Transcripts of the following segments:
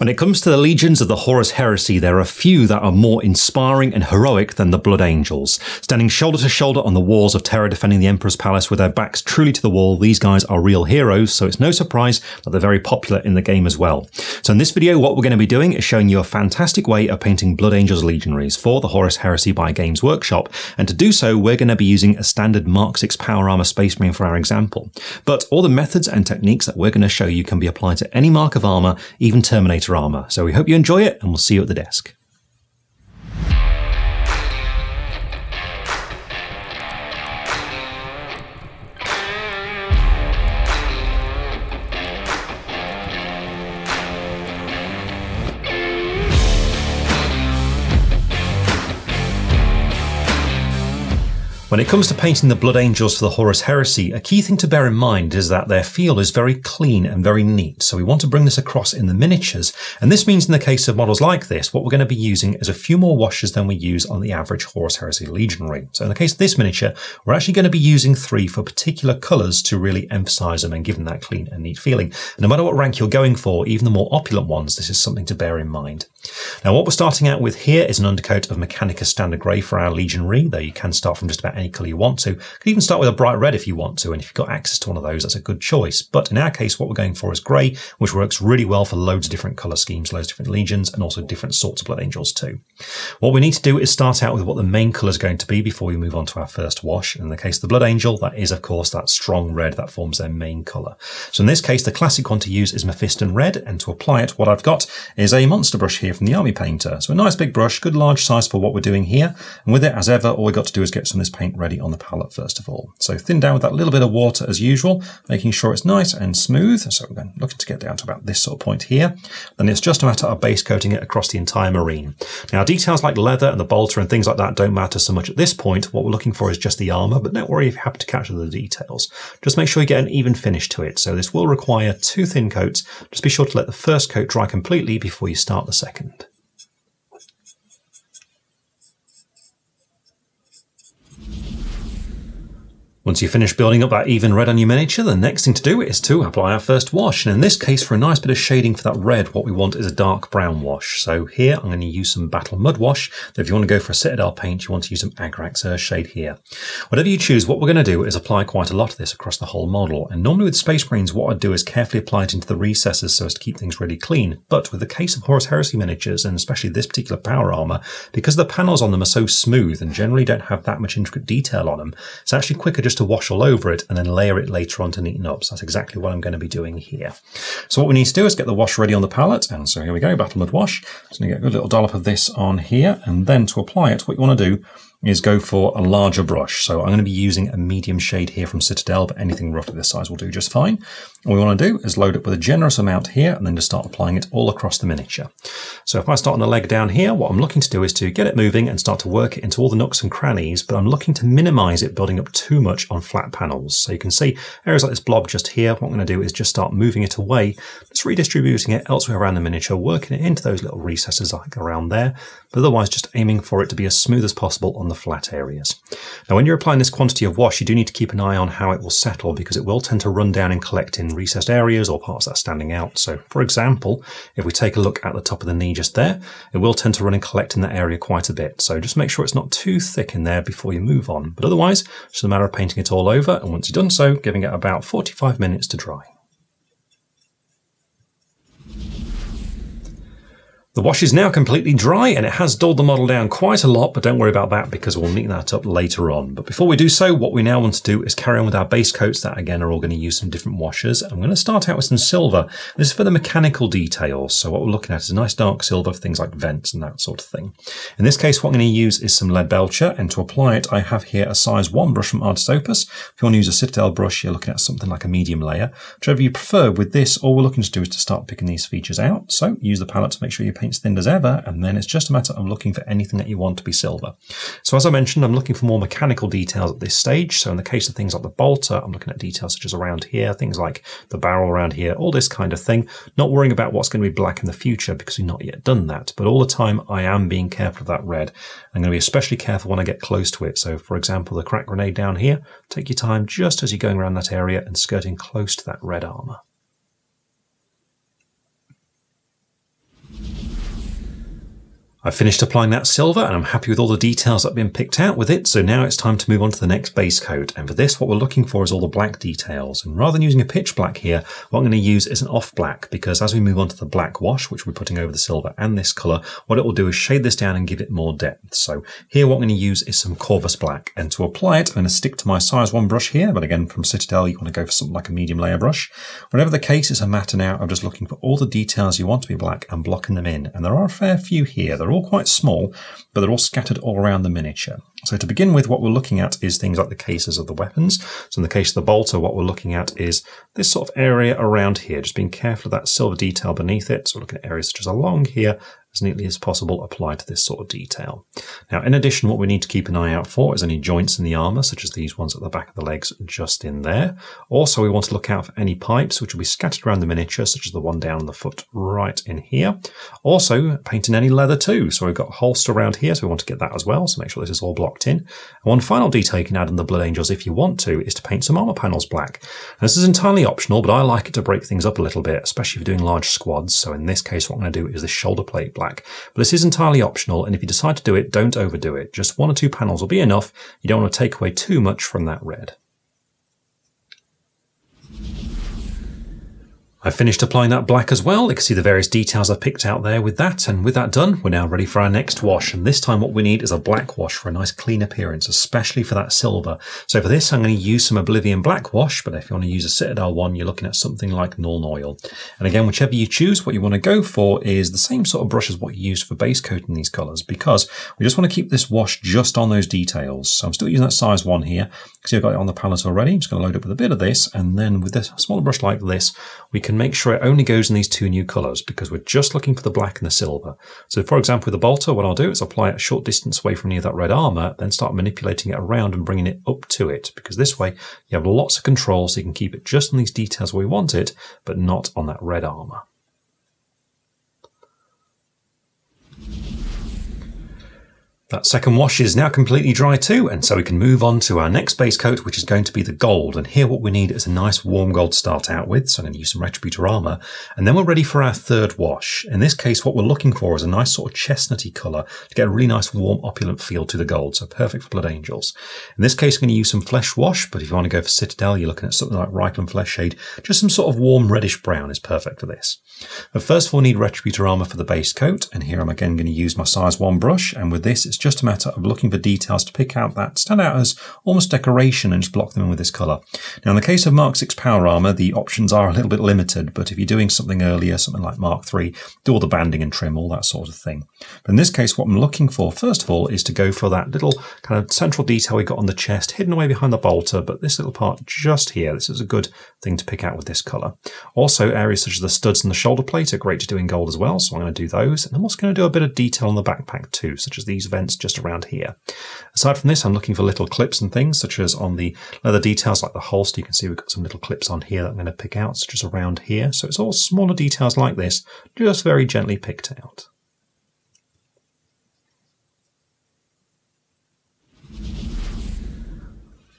When it comes to the legions of the Horus Heresy, there are few that are more inspiring and heroic than the Blood Angels. Standing shoulder to shoulder on the walls of Terra defending the Emperor's Palace with their backs truly to the wall, these guys are real heroes, so it's no surprise that they're very popular in the game as well. So in this video, what we're going to be doing is showing you a fantastic way of painting Blood Angels legionaries for the Horus Heresy by Games Workshop, and to do so, we're going to be using a standard Mark VI Power Armour Space Marine for our example. But all the methods and techniques that we're going to show you can be applied to any mark of armour, even Terminator armour. So we hope you enjoy it, and we'll see you at the desk. When it comes to painting the Blood Angels for the Horus Heresy, a key thing to bear in mind is that their feel is very clean and very neat, so we want to bring this across in the miniatures, and this means in the case of models like this, what we're going to be using is a few more washes than we use on the average Horus Heresy legionary. So in the case of this miniature, we're actually going to be using 3 for particular colours to really emphasise them and give them that clean and neat feeling. And no matter what rank you're going for, even the more opulent ones, this is something to bear in mind. Now what we're starting out with here is an undercoat of Mechanicus Standard Grey for our legionary, though you can start from just about any colour you want to. You can even start with a bright red if you want to, and if you've got access to one of those, that's a good choice. But in our case, what we're going for is grey, which works really well for loads of different colour schemes, loads of different legions, and also different sorts of Blood Angels too. What we need to do is start out with what the main colour is going to be before we move on to our first wash. In the case of the Blood Angel, that is, of course, that strong red that forms their main colour. So in this case, the classic one to use is Mephiston Red, and to apply it, what I've got is a monster brush here from The Army Painter. So a nice big brush, good large size for what we're doing here, and with it, as ever, all we've got to do is get some of this paint ready on the palette first of all. So thin down with that little bit of water as usual, making sure it's nice and smooth. So we're then looking to get down to about this sort of point here. Then it's just a matter of base coating it across the entire marine. Now details like leather and the bolter and things like that don't matter so much at this point. What we're looking for is just the armour, but don't worry if you happen to capture the details. Just make sure you get an even finish to it. So this will require 2 thin coats. Just be sure to let the first coat dry completely before you start the second. Once you finish building up that even red on your miniature, the next thing to do is to apply our first wash. And in this case, for a nice bit of shading for that red, what we want is a dark brown wash. So here, I'm going to use some Battle Mud Wash. Though if you want to go for a Citadel paint, you want to use some Agrax Earthshade here. Whatever you choose, what we're going to do is apply quite a lot of this across the whole model. And normally with Space Marines, what I'd do is carefully apply it into the recesses so as to keep things really clean. But with the case of Horus Heresy miniatures, and especially this particular power armour, because the panels on them are so smooth and generally don't have that much intricate detail on them, it's actually quicker just to wash all over it and then layer it later on to neaten up. So that's exactly what I'm going to be doing here. So what we need to do is get the wash ready on the palette. And so here we go, Battle Mud Wash. So you get a good little dollop of this on here. And then to apply it, what you want to do is go for a larger brush. So I'm going to be using a medium shade here from Citadel, but anything roughly this size will do just fine. All we want to do is load up with a generous amount here and then just start applying it all across the miniature. So if I start on the leg down here, what I'm looking to do is to get it moving and start to work it into all the nooks and crannies, but I'm looking to minimize it building up too much on flat panels. So you can see areas like this blob just here, what I'm going to do is just start moving it away, just redistributing it elsewhere around the miniature, working it into those little recesses like around there, but otherwise just aiming for it to be as smooth as possible on the flat areas. Now when you're applying this quantity of wash, you do need to keep an eye on how it will settle, because it will tend to run down and collect in recessed areas or parts that are standing out. So for example, if we take a look at the top of the knee just there, it will tend to run and collect in that area quite a bit. So just make sure it's not too thick in there before you move on. But otherwise, it's just a matter of painting it all over, and once you've done so, giving it about 45 minutes to dry. The wash is now completely dry and it has dulled the model down quite a lot, but don't worry about that because we'll neaten that up later on. But before we do so, what we now want to do is carry on with our base coats that again are all going to use some different washes. I'm going to start out with some silver. This is for the mechanical details. So what we're looking at is a nice dark silver for things like vents and that sort of thing. In this case, what I'm going to use is some Lead Belcher, and to apply it, I have here a size 1 brush from Artist Opus. If you want to use a Citadel brush, you're looking at something like a medium layer. Whichever you prefer. With this, all we're looking to do is to start picking these features out. So use the palette to make sure you paint's thin as ever, and then it's just a matter of looking for anything that you want to be silver. So as I mentioned, I'm looking for more mechanical details at this stage. So in the case of things like the bolter, I'm looking at details such as around here, things like the barrel around here, all this kind of thing, not worrying about what's going to be black in the future because we've not yet done that. But all the time I am being careful of that red. I'm going to be especially careful when I get close to it. So for example, the crack grenade down here, take your time just as you're going around that area and skirting close to that red armour. I've finished applying that silver and I'm happy with all the details that have been picked out with it, so now it's time to move on to the next base coat. And for this, what we're looking for is all the black details. And rather than using a pitch black here, what I'm going to use is an off black, because as we move on to the black wash, which we're putting over the silver and this colour, what it will do is shade this down and give it more depth. So here what I'm going to use is some Corvus Black. And to apply it, I'm going to stick to my size 1 brush here, but again, from Citadel, you want to go for something like a medium layer brush. Whatever the case, it's a matter now of just looking for all the details you want to be black and blocking them in. And there are a fair few here. They're all quite small, but they're all scattered all around the miniature. So to begin with, what we're looking at is things like the cases of the weapons. So in the case of the bolter, what we're looking at is this sort of area around here, just being careful of that silver detail beneath it. So we're looking at areas such as along here, as neatly as possible, apply to this sort of detail. Now, in addition, what we need to keep an eye out for is any joints in the armour, such as these ones at the back of the legs just in there. Also, we want to look out for any pipes, which will be scattered around the miniature, such as the one down on the foot right in here. Also, painting any leather too. So we've got holster around here, so we want to get that as well, so make sure this is all blocked in. And one final detail you can add on the Blood Angels, if you want to, is to paint some armour panels black. And this is entirely optional, but I like it to break things up a little bit, especially if you're doing large squads. So in this case, what I'm going to do is this shoulder plate black. But this is entirely optional, and if you decide to do it, don't overdo it. Just 1 or 2 panels will be enough. You don't want to take away too much from that red. I've finished applying that black as well. You can see the various details I picked out there with that. And with that done, we're now ready for our next wash. And this time what we need is a black wash for a nice clean appearance, especially for that silver. So for this, I'm going to use some Oblivion Black Wash, but if you want to use a Citadel one, you're looking at something like Nuln Oil. And again, whichever you choose, what you want to go for is the same sort of brush as what you used for base coating these colours, because we just want to keep this wash just on those details. So I'm still using that size 1 here. You can see I've got it on the palette already. I'm just going to load up with a bit of this, and then with this smaller brush like this, we can make sure it only goes in these 2 new colours, because we're just looking for the black and the silver. So for example, with the bolter, what I'll do is apply it a short distance away from near that red armour, then start manipulating it around and bringing it up to it, because this way you have lots of control, so you can keep it just on these details where we want it, but not on that red armour. That second wash is now completely dry too, and so we can move on to our next base coat, which is going to be the gold. And here what we need is a nice warm gold to start out with, so I'm going to use some Retributor Armour. And then we're ready for our third wash. In this case, what we're looking for is a nice sort of chestnutty colour to get a really nice warm opulent feel to the gold, so perfect for Blood Angels. In this case, I'm going to use some Flesh Wash, but if you want to go for Citadel, you're looking at something like Reikland Fleshshade. Just some sort of warm reddish brown is perfect for this. But first of all, we need Retributor Armour for the base coat, and here I'm again going to use my size 1 brush, and with this, it's just a matter of looking for details to pick out that stand out as almost decoration and just block them in with this colour. Now in the case of Mark VI power armour, the options are a little bit limited, but if you're doing something earlier, something like Mark III, do all the banding and trim, all that sort of thing. But in this case, what I'm looking for first of all is to go for that little kind of central detail we got on the chest, hidden away behind the bolter, but this little part just here, this is a good thing to pick out with this colour. Also areas such as the studs and the shoulder plate are great to do in gold as well, so I'm going to do those, and I'm also going to do a bit of detail on the backpack too, such as these vents just around here. Aside from this, I'm looking for little clips and things, such as on the leather details like the holster. You can see we've got some little clips on here that I'm going to pick out, such as around here. So it's all smaller details like this, just very gently picked out.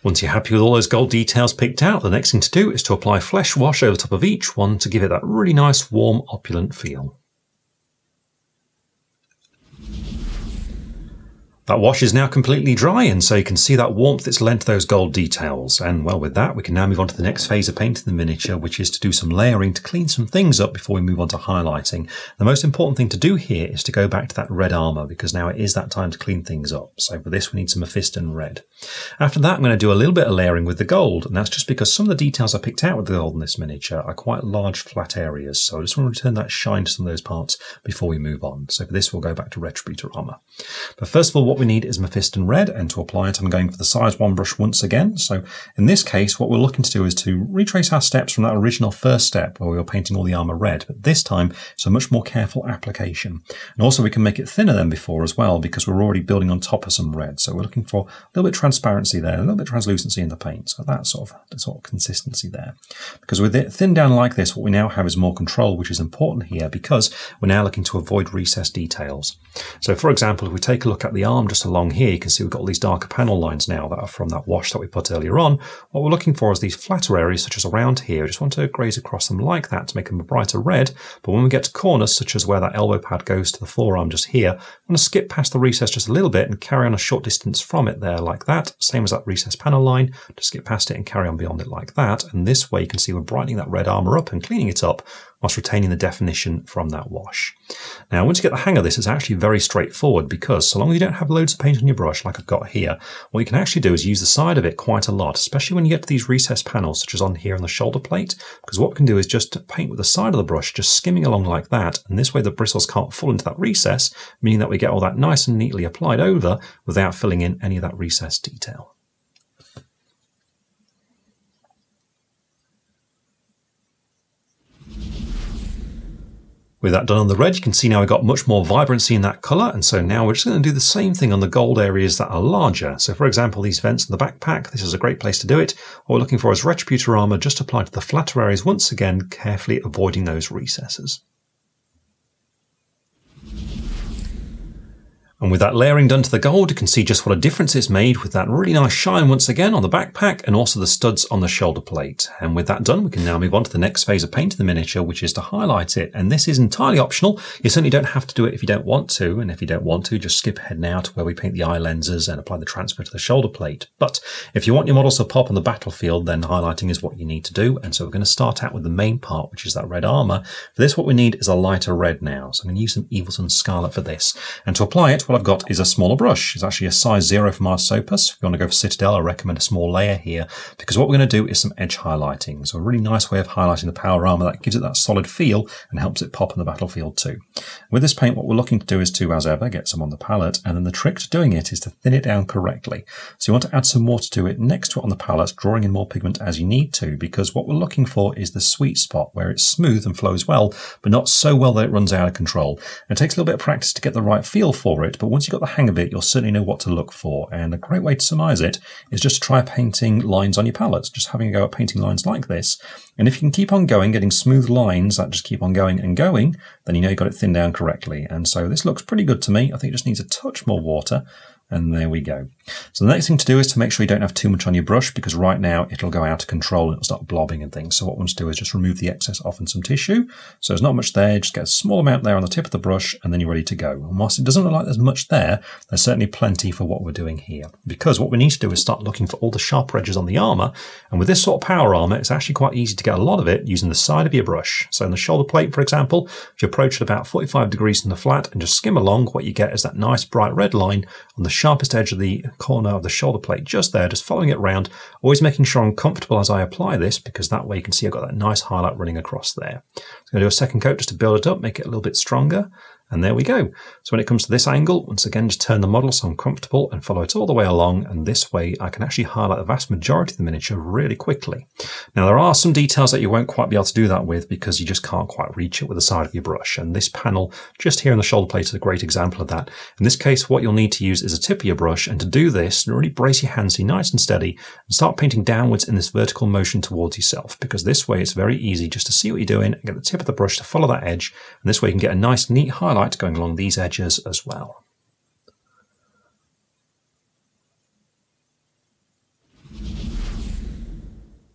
Once you're happy with all those gold details picked out, the next thing to do is to apply Flesh Wash over the top of each one to give it that really nice, warm, opulent feel. That wash is now completely dry, and so you can see that warmth that's lent to those gold details. And well, with that, we can now move on to the next phase of painting the miniature, which is to do some layering to clean some things up before we move on to highlighting. The most important thing to do here is to go back to that red armour, because now it is that time to clean things up. So for this, we need some Mephiston Red. After that, I'm going to do a little bit of layering with the gold, and that's just because some of the details I picked out with the gold in this miniature are quite large flat areas, so I just want to return that shine to some of those parts before we move on. So for this, we'll go back to Retributor Armour. But first of all, what we need is Mephiston Red, and to apply it, I'm going for the size 1 brush once again. So in this case, what we're looking to do is to retrace our steps from that original first step where we were painting all the armour red, but this time it's a much more careful application. And also we can make it thinner than before as well, because we're already building on top of some red. So we're looking for a little bit of transparency there, a little bit of translucency in the paint. So that sort of consistency there. Because with it thinned down like this, what we now have is more control, which is important here, because we're now looking to avoid recessed details. So for example, if we take a look at the arm just along here, you can see we've got all these darker panel lines now that are from that wash that we put earlier on. What we're looking for is these flatter areas, such as around here. We just want to graze across them like that to make them a brighter red. But when we get to corners, such as where that elbow pad goes to the forearm just here, I'm going to skip past the recess just a little bit and carry on a short distance from it there like that. Same as that recess panel line, just skip past it and carry on beyond it like that. And this way you can see we're brightening that red armour up and cleaning it up, whilst retaining the definition from that wash. Now, once you get the hang of this, it's actually very straightforward, because so long as you don't have loads of paint on your brush, like I've got here, what you can actually do is use the side of it quite a lot, especially when you get to these recessed panels, such as on here on the shoulder plate, because what we can do is just paint with the side of the brush, just skimming along like that, and this way the bristles can't fall into that recess, meaning that we get all that nice and neatly applied over without filling in any of that recessed detail. With that done on the red, you can see now we've got much more vibrancy in that colour, and so now we're just going to do the same thing on the gold areas that are larger. So for example, these vents in the backpack, this is a great place to do it. What we're looking for is Retributor Armour just applied to the flatter areas once again, carefully avoiding those recesses. And with that layering done to the gold, you can see just what a difference it's made with that really nice shine once again on the backpack and also the studs on the shoulder plate. And with that done, we can now move on to the next phase of painting the miniature, which is to highlight it. And this is entirely optional. You certainly don't have to do it if you don't want to. And if you don't want to, just skip ahead now to where we paint the eye lenses and apply the transfer to the shoulder plate. But if you want your models to pop on the battlefield, then highlighting is what you need to do. And so we're going to start out with the main part, which is that red armour. For this, what we need is a lighter red now. So I'm going to use some Evil Sunz Scarlet for this. And to apply it, what I've got is a smaller brush. It's actually a size 0 for Mars Sopus. If you want to go for Citadel, I recommend a small layer here, because what we're going to do is some edge highlighting. So a really nice way of highlighting the power armour that gives it that solid feel and helps it pop on the battlefield too. With this paint, what we're looking to do is to, as ever, get some on the palette, and then the trick to doing it is to thin it down correctly. So you want to add some water to it next to it on the palette, drawing in more pigment as you need to, because what we're looking for is the sweet spot where it's smooth and flows well, but not so well that it runs out of control. And it takes a little bit of practice to get the right feel for it, but once you've got the hang of it, you'll certainly know what to look for. And a great way to surmise it is just to try painting lines on your palettes, just having a go at painting lines like this. And if you can keep on going, getting smooth lines that just keep on going and going, then you know you've got it thinned down correctly. And so this looks pretty good to me. I think it just needs a touch more water. And there we go. So the next thing to do is to make sure you don't have too much on your brush, because right now it'll go out of control and it'll start blobbing and things. So what we want to do is just remove the excess off and some tissue. So there's not much there, just get a small amount there on the tip of the brush and then you're ready to go. And whilst it doesn't look like there's much there, there's certainly plenty for what we're doing here. Because what we need to do is start looking for all the sharper edges on the armour. And with this sort of power armour, it's actually quite easy to get a lot of it using the side of your brush. So in the shoulder plate, for example, if you approach it about 45 degrees from the flat and just skim along, what you get is that nice bright red line on the sharpest edge of the corner of the shoulder plate just there, just following it around, always making sure I'm comfortable as I apply this, because that way you can see I've got that nice highlight running across there. So I'm going to do a second coat just to build it up, make it a little bit stronger, and there we go. So when it comes to this angle, once again just turn the model so I'm comfortable and follow it all the way along, and this way I can actually highlight the vast majority of the miniature really quickly. Now there are some details that you won't quite be able to do that with, because you just can't quite reach it with the side of your brush, and this panel just here on the shoulder plate is a great example of that. In this case, what you'll need to use is a tip of your brush, and to do this, really brace your hands, be nice and steady, and start painting downwards in this vertical motion towards yourself, because this way it's very easy just to see what you're doing and get the tip of the brush to follow that edge, and this way you can get a nice neat highlight going along these edges as well.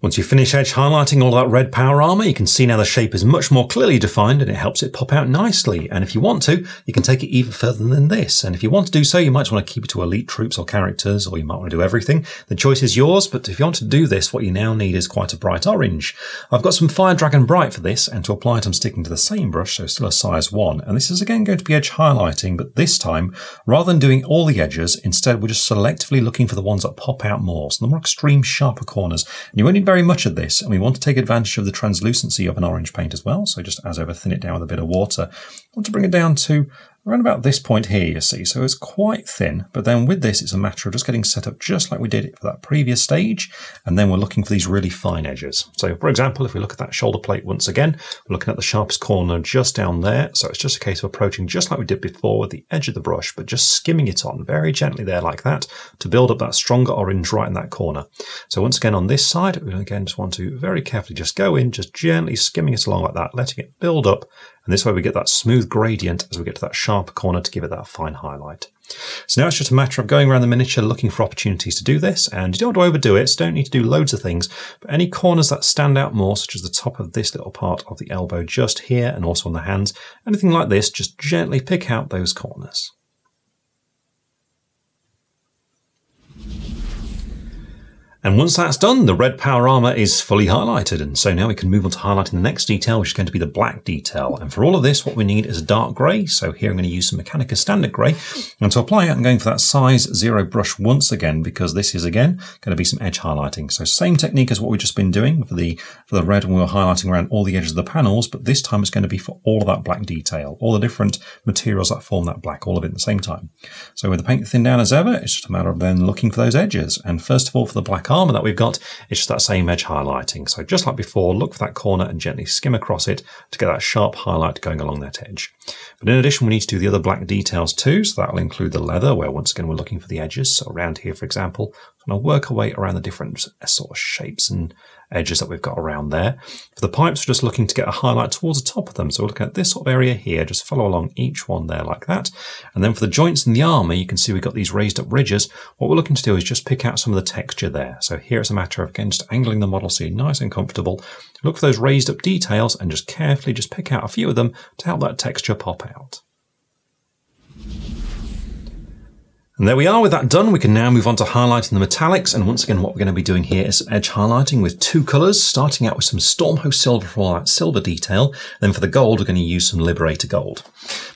Once you finish edge highlighting all that red power armour, you can see now the shape is much more clearly defined and it helps it pop out nicely. And if you want to, you can take it even further than this. And if you want to do so, you might just want to keep it to elite troops or characters, or you might want to do everything. The choice is yours, but if you want to do this, what you now need is quite a bright orange. I've got some Fire Dragon Bright for this, and to apply it, I'm sticking to the same brush, so still a size 1. And this is again going to be edge highlighting, but this time, rather than doing all the edges, instead we're just selectively looking for the ones that pop out more, so the more extreme, sharper corners. And you only very much of this, and we want to take advantage of the translucency of an orange paint as well, so just as ever thin it down with a bit of water. I want to bring it down to around about this point here, you see, so it's quite thin, but then with this it's a matter of just getting set up just like we did it for that previous stage, and then we're looking for these really fine edges. So for example, if we look at that shoulder plate once again, we're looking at the sharpest corner just down there, so it's just a case of approaching just like we did before with the edge of the brush, but just skimming it on very gently there like that to build up that stronger orange right in that corner. So once again on this side, we again just want to very carefully just go in, just gently skimming it along like that, letting it build up. And this way we get that smooth gradient as we get to that sharp corner to give it that fine highlight. So now it's just a matter of going around the miniature looking for opportunities to do this, and you don't want to overdo it, so don't need to do loads of things, but any corners that stand out more, such as the top of this little part of the elbow just here and also on the hands, anything like this, just gently pick out those corners. And once that's done, the red power armour is fully highlighted, and so now we can move on to highlighting the next detail, which is going to be the black detail. And for all of this, what we need is a dark grey, so here I'm going to use some Mechanicus Standard Grey, and to apply it, I'm going for that size 0 brush once again, because this is, again, going to be some edge highlighting. So same technique as what we've just been doing for the red when we were highlighting around all the edges of the panels, but this time it's going to be for all of that black detail, all the different materials that form that black, all of it at the same time. So with the paint thinned down as ever, it's just a matter of then looking for those edges, and first of all, for the black armour that we've got, it's just that same edge highlighting. So just like before, look for that corner and gently skim across it to get that sharp highlight going along that edge. But in addition, we need to do the other black details too, so that will include the leather, where once again we're looking for the edges. So around here, for example, and I'll work our way around the different sort of shapes and edges that we've got around there. For the pipes, we're just looking to get a highlight towards the top of them. So we'll look at this sort of area here, just follow along each one there like that. And then for the joints and the armour, you can see we've got these raised up ridges. What we're looking to do is just pick out some of the texture there. So here it's a matter of, again, just angling the model so you're nice and comfortable. Look for those raised up details and just carefully just pick out a few of them to help that texture pop out. And there we are, with that done, we can now move on to highlighting the metallics, and once again what we're going to be doing here is some edge highlighting with two colours, starting out with some Storm Host Silver for all that silver detail, then for the gold we're going to use some Liberator Gold.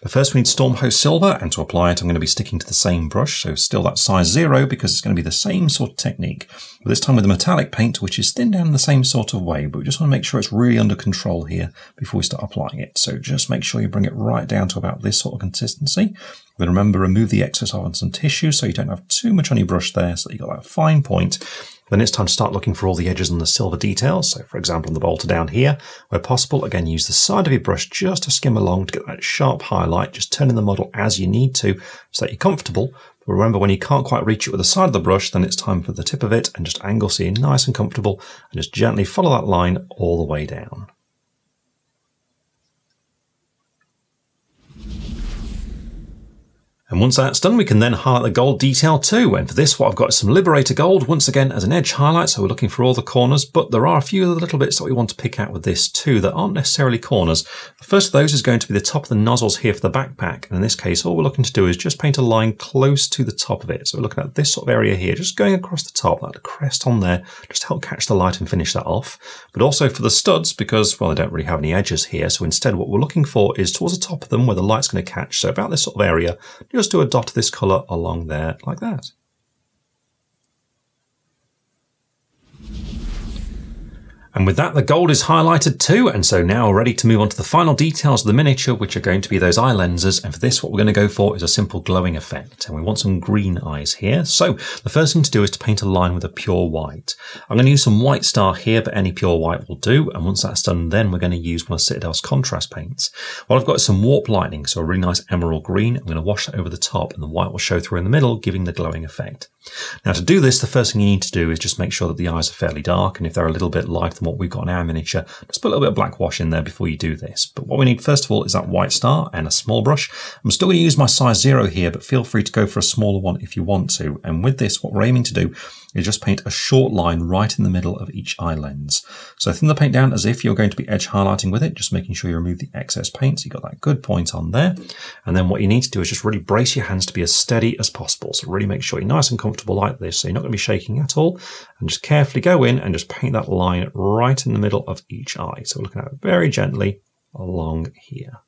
But first we need Storm Host Silver, and to apply it I'm going to be sticking to the same brush, so still that size 0, because it's going to be the same sort of technique, but this time with the metallic paint, which is thinned down in the same sort of way, but we just want to make sure it's really under control here before we start applying it. So just make sure you bring it right down to about this sort of consistency. Then remember, remove the excess on some tissue so you don't have too much on your brush there, so that you've got that fine point. Then it's time to start looking for all the edges and the silver details. So for example, on the bolter down here, where possible, again, use the side of your brush just to skim along to get that sharp highlight, just turning the model as you need to so that you're comfortable. But remember, when you can't quite reach it with the side of the brush, then it's time for the tip of it, and just angle so you're nice and comfortable, and just gently follow that line all the way down. And once that's done, we can then highlight the gold detail too. And for this, what I've got is some Liberator Gold, once again as an edge highlight, so we're looking for all the corners, but there are a few other little bits that we want to pick out with this too that aren't necessarily corners. The first of those is going to be the top of the nozzles here for the backpack. And in this case, all we're looking to do is just paint a line close to the top of it. So we're looking at this sort of area here, just going across the top, that crest on there, just to help catch the light and finish that off. But also for the studs, because, well, they don't really have any edges here. So instead, what we're looking for is towards the top of them where the light's going to catch. So about this sort of area, just do a dot of this colour along there like that. And with that, the gold is highlighted too, and so now we're ready to move on to the final details of the miniature, which are going to be those eye lenses. And for this, what we're going to go for is a simple glowing effect, and we want some green eyes here. So the first thing to do is to paint a line with a pure white. I'm going to use some White Star here, but any pure white will do, and once that's done, then we're going to use one of Citadel's contrast paints. Well, I've got some Warp Lightning, so a really nice emerald green. I'm going to wash that over the top, and the white will show through in the middle, giving the glowing effect. Now to do this, the first thing you need to do is just make sure that the eyes are fairly dark, and if they're a little bit lighter than what we've got in our miniature, just put a little bit of black wash in there before you do this. But what we need first of all is that White Star and a small brush. I'm still going to use my size 0 here, but feel free to go for a smaller one if you want to. And with this, what we're aiming to do is just paint a short line right in the middle of each eye lens. So thin the paint down as if you're going to be edge highlighting with it, just making sure you remove the excess paint so you've got that good point on there. And then what you need to do is just really brace your hands to be as steady as possible. So really make sure you're nice and comfortable like this, so you're not going to be shaking at all. And just carefully go in and just paint that line right in the middle of each eye. So we're looking at it very gently along here.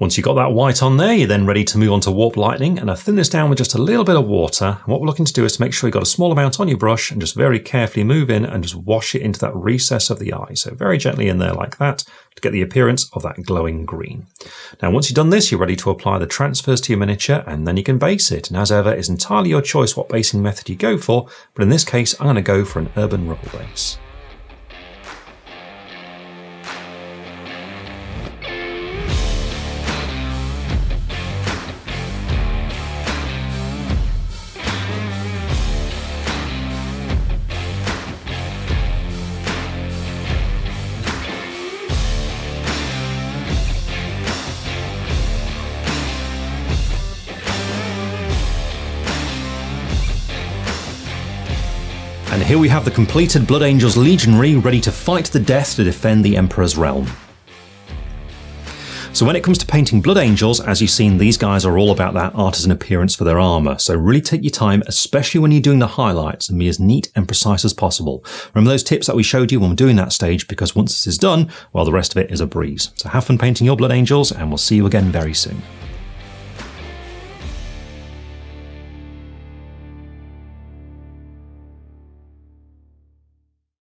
Once you've got that white on there, you're then ready to move on to Warp Lightning, and I've thinned this down with just a little bit of water. And what we're looking to do is to make sure you've got a small amount on your brush, and just very carefully move in and just wash it into that recess of the eye. So very gently in there like that, to get the appearance of that glowing green. Now once you've done this, you're ready to apply the transfers to your miniature, and then you can base it. And as ever, it's entirely your choice what basing method you go for, but in this case, I'm going to go for an urban rubble base. here we have the completed Blood Angels Legionary ready to fight the death to defend the Emperor's realm. So when it comes to painting Blood Angels, as you've seen, these guys are all about that artisan appearance for their armour, so really take your time, especially when you're doing the highlights, and be as neat and precise as possible. Remember those tips that we showed you when we're doing that stage, because once this is done, well, the rest of it is a breeze. So have fun painting your Blood Angels, and we'll see you again very soon.